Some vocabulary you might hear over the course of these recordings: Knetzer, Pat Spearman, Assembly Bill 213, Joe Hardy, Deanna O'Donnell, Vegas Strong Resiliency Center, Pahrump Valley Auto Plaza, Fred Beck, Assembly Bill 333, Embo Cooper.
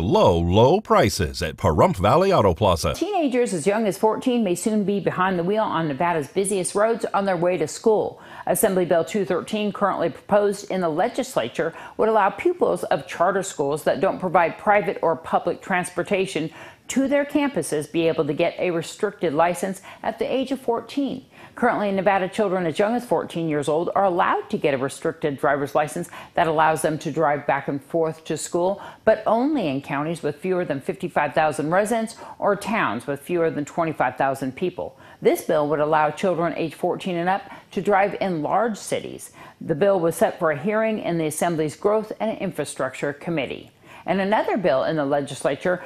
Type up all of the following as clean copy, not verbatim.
low, low prices at Pahrump Valley Auto Plaza. Teenagers as young as 14 may soon be behind the wheel on Nevada's busiest roads on their way to school. Assembly Bill 213, currently proposed in the legislature, would allow pupils of charter schools that don't provide private or public transportation to their campuses be able to get a restricted license at the age of 14. Currently in Nevada, children as young as 14 years old are allowed to get a restricted driver's license that allows them to drive back and forth to school, but only in counties with fewer than 55,000 residents or towns with fewer than 25,000 people. This bill would allow children age 14 and up to drive in large cities. The bill was set for a hearing in the Assembly's Growth and Infrastructure Committee. And another bill in the legislature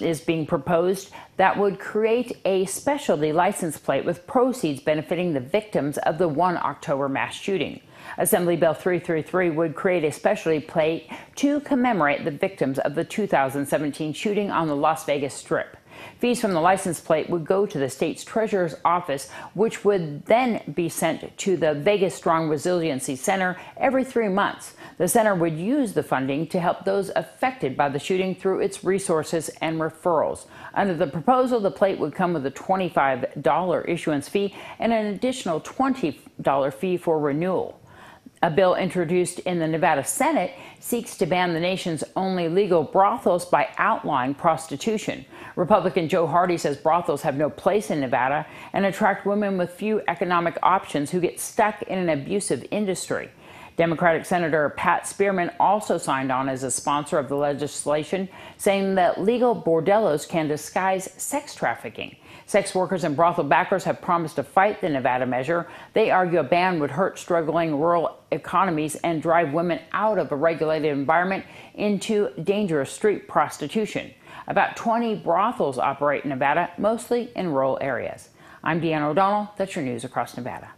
is being proposed that would create a specialty license plate with proceeds benefiting the victims of the 1 October mass shooting. Assembly Bill 333 would create a specialty plate to commemorate the victims of the 2017 shooting on the Las Vegas Strip. Fees from the license plate would go to the state's treasurer's office, which would then be sent to the Vegas Strong Resiliency Center every 3 months. The center would use the funding to help those affected by the shooting through its resources and referrals. Under the proposal, the plate would come with a $25 issuance fee and an additional $20 fee for renewal. A bill introduced in the Nevada Senate seeks to ban the nation's only legal brothels by outlawing prostitution. Republican Joe Hardy says brothels have no place in Nevada and attract women with few economic options who get stuck in an abusive industry. Democratic Senator Pat Spearman also signed on as a sponsor of the legislation, saying that legal bordellos can disguise sex trafficking. Sex workers and brothel backers have promised to fight the Nevada measure. They argue a ban would hurt struggling rural economies and drive women out of a regulated environment into dangerous street prostitution. About 20 brothels operate in Nevada, mostly in rural areas. I'm Deanna O'Donnell. That's your news across Nevada.